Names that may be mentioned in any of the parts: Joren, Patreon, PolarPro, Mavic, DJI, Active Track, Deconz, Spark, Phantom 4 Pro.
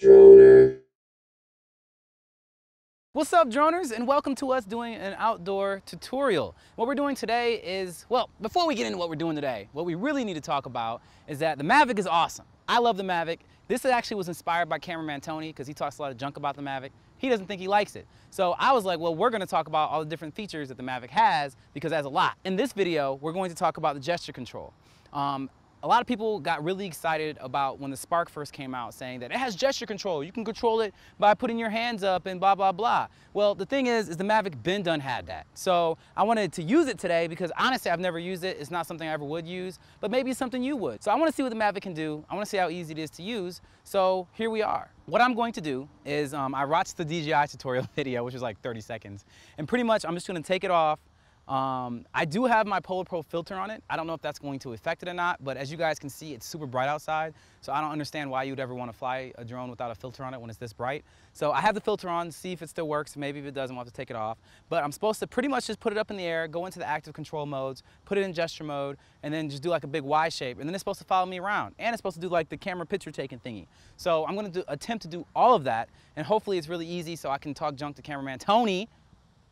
Droner. What's up, droners, and welcome to us doing an outdoor tutorial. What we're doing today is, well, before we get into what we're doing today, what we really need to talk about is that the Mavic is awesome. I love the Mavic. This actually was inspired by cameraman Tony because he talks a lot of junk about the Mavic. He doesn't think he likes it. So I was like, well, we're gonna talk about all the different features that the Mavic has because that's a lot. In this video, we're going to talk about the gesture control. A lot of people got really excited about when the Spark first came out, saying that it has gesture control. You can control it by putting your hands up and blah, blah, blah. Well, the thing is the Mavic been done had that. So I wanted to use it today because honestly, I've never used it. It's not something I ever would use, but maybe it's something you would. So I want to see what the Mavic can do. I want to see how easy it is to use. So here we are. What I'm going to do is I watched the DJI tutorial video, which was like 30 seconds. And pretty much I'm just going to take it off. I do have my PolarPro filter on it. I don't know if that's going to affect it or not, but as you guys can see, it's super bright outside. So I don't understand why you'd ever want to fly a drone without a filter on it when it's this bright. So I have the filter on, see if it still works. Maybe if it doesn't, we'll have to take it off. But I'm supposed to pretty much just put it up in the air, go into the active control modes, put it in gesture mode, and then just do like a big Y shape. And then it's supposed to follow me around. And it's supposed to do like the camera picture taking thingy. So I'm going to attempt to do all of that. And hopefully it's really easy so I can talk junk to cameraman Tony,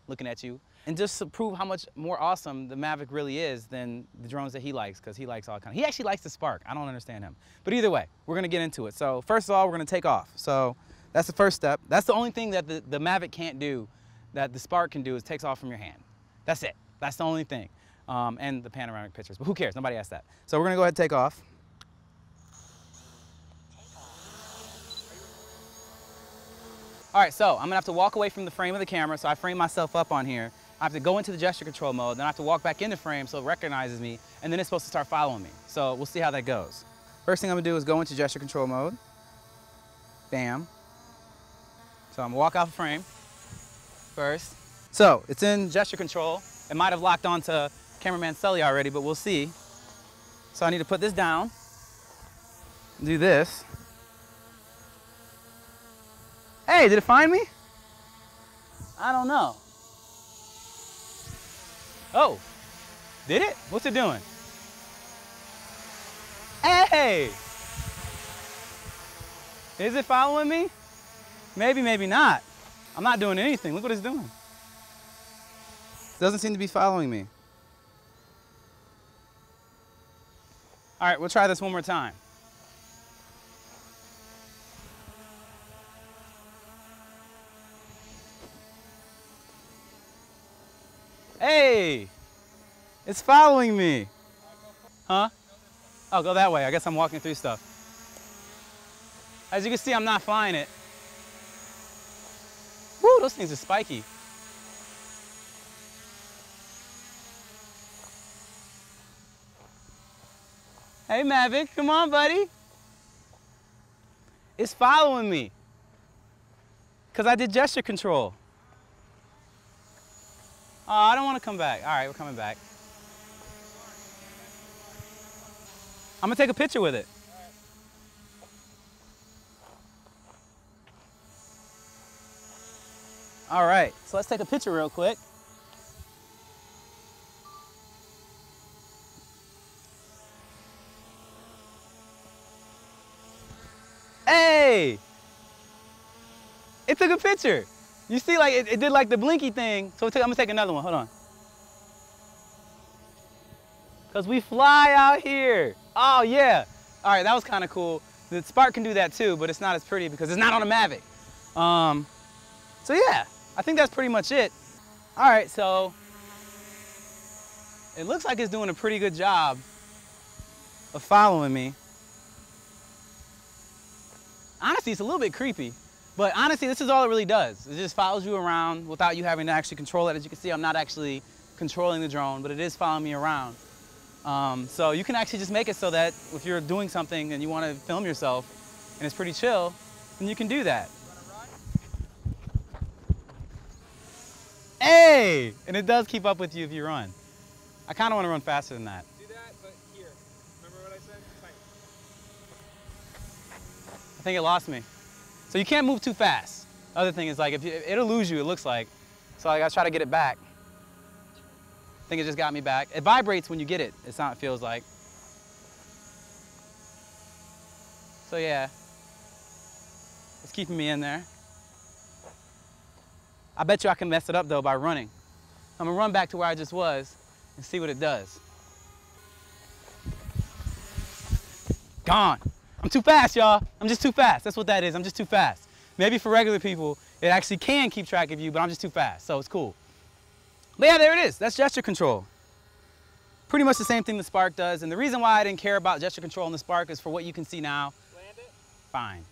looking at you, and just to prove how much more awesome the Mavic really is than the drones that he likes, because he likes all kinds. He actually likes the Spark. I don't understand him. But either way, we're gonna get into it. So first of all, we're gonna take off. So that's the first step. That's the only thing that the Mavic can't do that the Spark can do is takes off from your hand. That's it. That's the only thing. And the panoramic pictures, but who cares? Nobody asked that. So we're gonna go ahead and take off. All right, so I'm gonna have to walk away from the frame of the camera. So I frame myself up on here. I have to go into the gesture control mode, then I have to walk back into frame so it recognizes me, and then it's supposed to start following me. So we'll see how that goes. First thing I'm gonna do is go into gesture control mode. Bam. So I'm gonna walk out of frame first. So it's in gesture control. It might have locked onto cameraman Sully already, but we'll see. So I need to put this down, do this. Hey, did it find me? I don't know. Oh, did it? What's it doing? Hey! Is it following me? Maybe, maybe not. I'm not doing anything. Look what it's doing. It doesn't seem to be following me. All right, we'll try this one more time. Hey, it's following me. Huh? Oh, go that way. I guess I'm walking through stuff. As you can see, I'm not flying it. Woo, those things are spiky. Hey, Mavic, come on, buddy. It's following me because I did gesture control. Oh, I don't want to come back. All right, we're coming back. I'm going to take a picture with it. All right, so let's take a picture real quick. Hey! It took a picture. You see, like, it did like the blinky thing. So I'm gonna take another one, hold on. Cause we fly out here. Oh yeah. All right, that was kind of cool. The Spark can do that too, but it's not as pretty because it's not on a Mavic. So yeah, I think that's pretty much it. All right, so it looks like it's doing a pretty good job of following me. Honestly, it's a little bit creepy. But honestly, this is all it really does. It just follows you around without you having to actually control it. As you can see, I'm not actually controlling the drone, but it is following me around. So you can actually just make it so that if you're doing something and you want to film yourself and it's pretty chill, then you can do that. Hey! And it does keep up with you if you run. I kind of want to run faster than that. Do that, but here. Remember what I said? Tight. I think it lost me. So you can't move too fast. The other thing is like, it'll lose you, it looks like. So like, I try to get it back. I think it just got me back. It vibrates when you get it, it's not, it feels like. So yeah, It's keeping me in there. I bet you I can mess it up though by running. I'm gonna run back to where I just was and see what it does. Gone. I'm too fast, y'all. I'm just too fast. That's what that is. I'm just too fast. Maybe for regular people, it actually can keep track of you, but I'm just too fast, so it's cool. But yeah, there it is. That's gesture control. Pretty much the same thing the Spark does, and the reason why I didn't care about gesture control in the Spark is for what you can see now. Land it. Fine.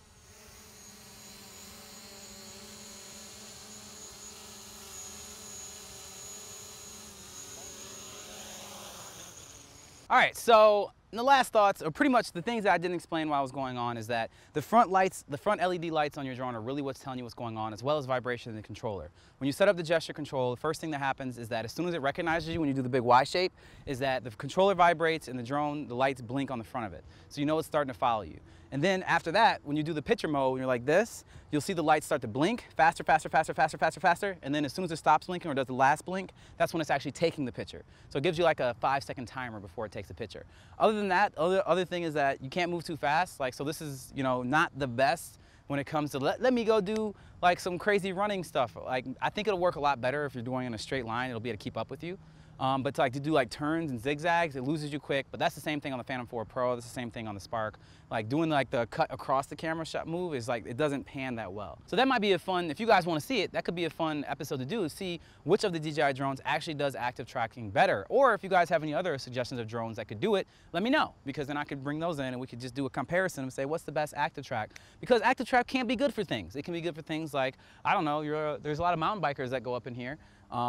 All right, so the last thoughts, or pretty much the things that I didn't explain while I was going on, is that the front lights, the front LED lights on your drone are really what's telling you what's going on, as well as vibration in the controller. When you set up the gesture control, the first thing that happens is that as soon as it recognizes you when you do the big Y shape, is that the controller vibrates and the drone, the lights blink on the front of it. So you know it's starting to follow you. And then after that, when you do the picture mode, when you're like this, you'll see the lights start to blink faster, faster, faster, faster, faster, faster. And then as soon as it stops blinking or does the last blink, that's when it's actually taking the picture. So it gives you like a 5-second timer before it takes a picture. Other than that, other thing is that you can't move too fast. Like, so this is, you know, not the best when it comes to let me go do like some crazy running stuff. Like, I think it'll work a lot better if you're doing in a straight line, it'll be able to keep up with you. But to do like turns and zigzags, it loses you quick. But that's the same thing on the Phantom 4 Pro. That's the same thing on the Spark. Like doing like the cut across the camera shot move is like, it doesn't pan that well. So that might be a fun, if you guys want to see it, that could be a fun episode to do, see which of the DJI drones actually does active tracking better. Or if you guys have any other suggestions of drones that could do it, let me know, because then I could bring those in and we could just do a comparison and say, what's the best active track? Because active track can't be good for things. It can be good for things like, I don't know, there's a lot of mountain bikers that go up in here.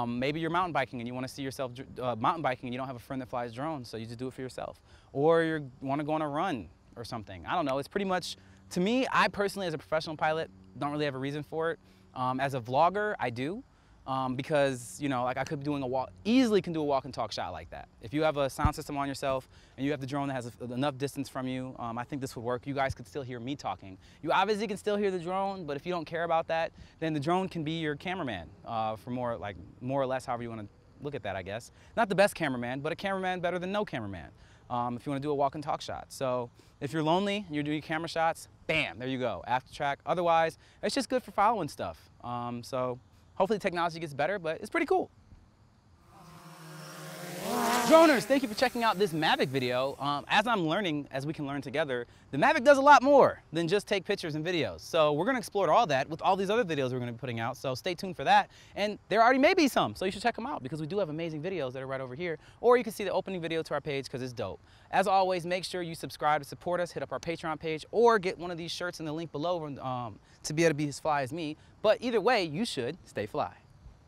Maybe you're mountain biking and you want to see yourself mountain biking and you don't have a friend that flies drones, so you just do it for yourself. Or you want to go on a run or something. I don't know. It's pretty much, to me, I personally as a professional pilot don't really have a reason for it. As a vlogger, I do. Because, you know, like I could be doing a walk, easily can do a walk and talk shot like that. If you have a sound system on yourself and you have the drone that has enough distance from you, I think this would work. You guys could still hear me talking. You obviously can still hear the drone, but if you don't care about that, then the drone can be your cameraman for more, like more or less, however you want to look at that, I guess. Not the best cameraman, but a cameraman better than no cameraman. If you want to do a walk and talk shot. So if you're lonely and you're doing camera shots, bam, there you go, after track. Otherwise, it's just good for following stuff. So. Hopefully technology gets better, but it's pretty cool. Droners, thank you for checking out this Mavic video. As I'm learning, as we can learn together, the Mavic does a lot more than just take pictures and videos. So we're gonna explore all that with all these other videos we're gonna be putting out, so stay tuned for that. And there already may be some, so you should check them out because we do have amazing videos that are right over here, or you can see the opening video to our page because it's dope. As always, make sure you subscribe to support us, hit up our Patreon page, or get one of these shirts in the link below to be able to fly as me. But either way, you should stay fly.